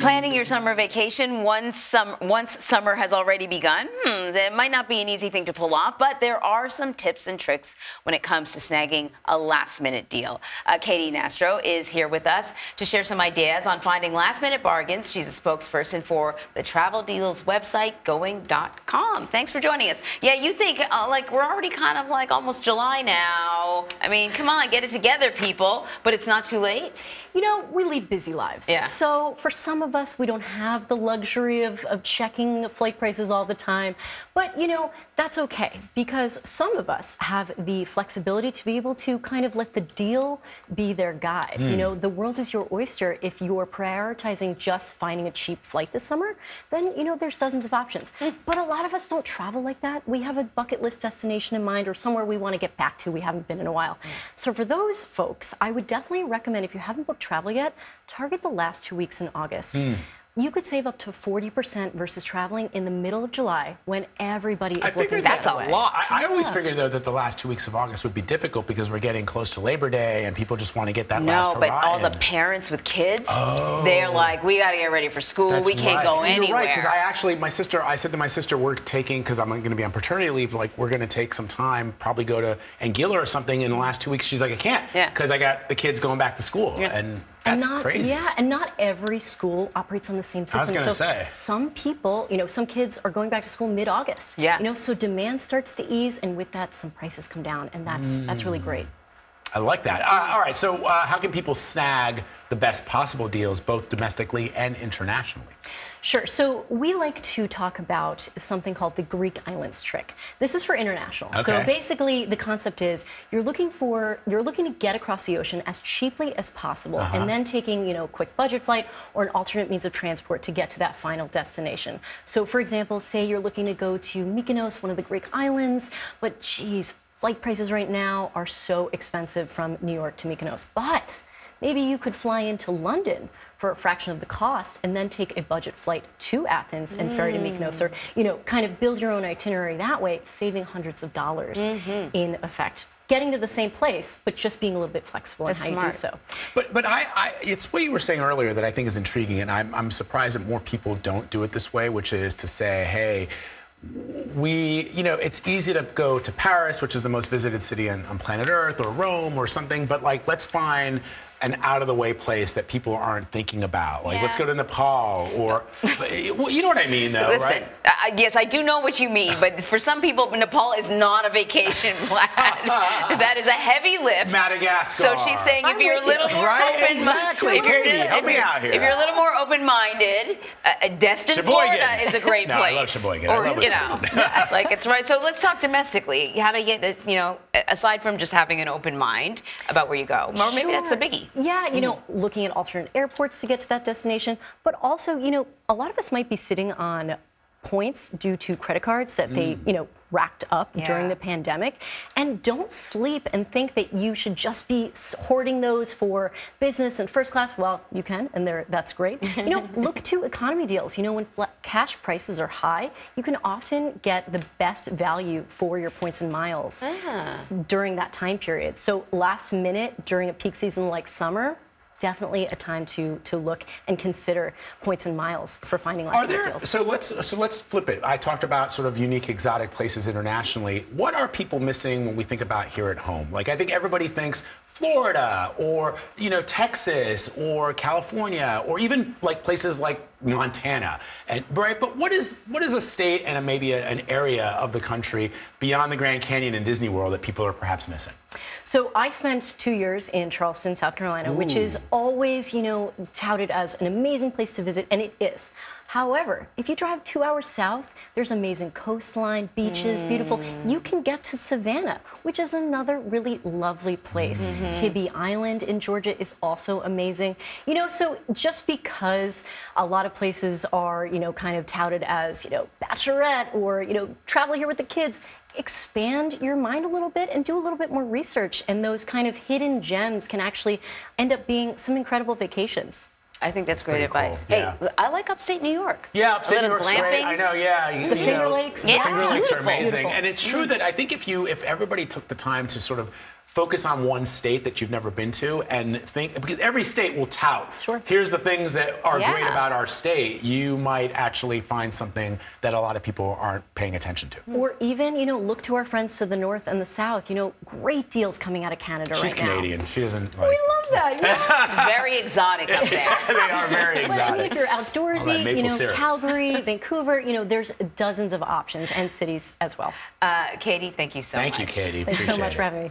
Planning your summer vacation once summer has already begun, it might not be an easy thing to pull off, but there are some tips and tricks when it comes to snagging a last-minute deal. Katy Nastro is here with us to share some ideas on finding last-minute bargains. She's a spokesperson for the travel deals website, going.com. Thanks for joining us. Yeah, you think, like, we're already kind of like almost July now. I mean, come on, get it together, people, but it's not too late. You know, we lead busy lives. Yeah. So for some of us, we don't have the luxury of checking flight prices all the time. But, you know, that's okay, because some of us have the flexibility to be able to kind of let the deal be their guide. You know, the world is your oyster. If you're prioritizing just finding a cheap flight this summer, then, you know, there's dozens of options. But a lot of us don't travel like that. We have a bucket list destination in mind or somewhere we want to get back to we haven't been in a while. So for those folks, I would definitely recommend, if you haven't booked travel yet, target the last 2 weeks in August. You could save up to 40% versus traveling in the middle of July when everybody is looking. That's a lot. I always figured, though, that the last 2 weeks of August would be difficult because we're getting close to Labor Day and people just want to get that last hurrah. No, but all the parents with kids, they're like, we got to get ready for school. That's we can't go anywhere. You're right, because I actually, I said to my sister, we're taking, because I'm going to be on paternity leave, like, we're going to take some time, probably go to Anguilla or something in the last 2 weeks. She's like, I can't, because I got the kids going back to school. And that's crazy. Yeah, and not every school operates on the same system. I was going to say. Some people, you know, some kids are going back to school mid-August. Yeah. You know, so demand starts to ease, and with that, some prices come down, and that's really great. I like that. All right, so how can people snag the best possible deals, both domestically and internationally? Sure. So we like to talk about something called the Greek islands trick. This is for international. Okay. So basically, the concept is you're looking to get across the ocean as cheaply as possible, and then taking, you know, a quick budget flight or an alternate means of transport to get to that final destination. So, for example, say you're looking to go to Mykonos, one of the Greek islands, but geez, flight prices right now are so expensive from New York to Mykonos. But maybe you could fly into London for a fraction of the cost and then take a budget flight to Athens and ferry to Mykonos, or, you know, kind of build your own itinerary that way, saving hundreds of dollars in effect. Getting to the same place, but just being a little bit flexible in how you do so. But I it's what you were saying earlier that I think is intriguing, and I'm surprised that more people don't do it this way, which is to say, hey, you know, it's easy to go to Paris, which is the most visited city on planet Earth, or Rome or something, but, like, let's find an out-of-the-way place that people aren't thinking about. Like, let's go to Nepal, or, well, you know what I mean, though, right? Yes, I do know what you mean, but for some people, Nepal is not a vacation plan. That is a heavy lift. Madagascar. So she's saying, if you're a little more open-minded, if you're a little more open-minded, Destin, Florida is a great place. I love Sheboygan. Or, you know, like, it's right. So let's talk domestically. How do you get, you know, aside from just having an open mind about where you go, or maybe that's a biggie. Yeah, you know, looking at alternate airports to get to that destination, but also, you know, a lot of us might be sitting on points due to credit cards that they, you know, racked up during the pandemic, and don't sleep and think that you should just be hoarding those for business and first class. Well, you can, and that's great. You know, look to economy deals. You know, when cash prices are high, you can often get the best value for your points and miles during that time period. So last minute during a peak season like summer, definitely a time to look and consider points and miles for finding last minute deals. So let's flip it. I talked about sort of unique exotic places internationally. What are people missing when we think about here at home? Like, I think everybody thinks Florida, or, you know, Texas, or California, or even like places like Montana, and but what is a state and maybe an area of the country beyond the Grand Canyon and Disney World that people are perhaps missing? So I spent 2 years in Charleston, South Carolina, which is always, you know, touted as an amazing place to visit, and it is. However, if you drive 2 hours south, there's amazing coastline, beaches, beautiful. You can get to Savannah, which is another really lovely place. Tybee Island in Georgia is also amazing. You know, so just because a lot of places are, you know, kind of touted as, you know, bachelorette or, you know, travel here with the kids, expand your mind a little bit and do a little bit more research. And those kind of hidden gems can actually end up being some incredible vacations. I think that's great advice. Cool. Yeah. Hey, I like upstate New York. Yeah, upstate New York's great. I know, yeah. The Finger Lakes. The Finger Lakes are amazing. Beautiful. And it's true that I think if everybody took the time to sort of focus on one state that you've never been to and think, because every state will tout, sure, here's the things that are great about our state. You might actually find something that a lot of people aren't paying attention to. Or even, you know, look to our friends to the north and the south. You know, great deals coming out of Canada right now. She's Canadian. She doesn't like... We love that. Yeah. It's very exotic up there. Yeah, they are very exotic. But I mean, if you're outdoorsy, you know, syrup. Calgary, Vancouver, you know, there's dozens of options and cities as well. Katy, thank you so much. Thank you, Katy. Thanks so much for having me.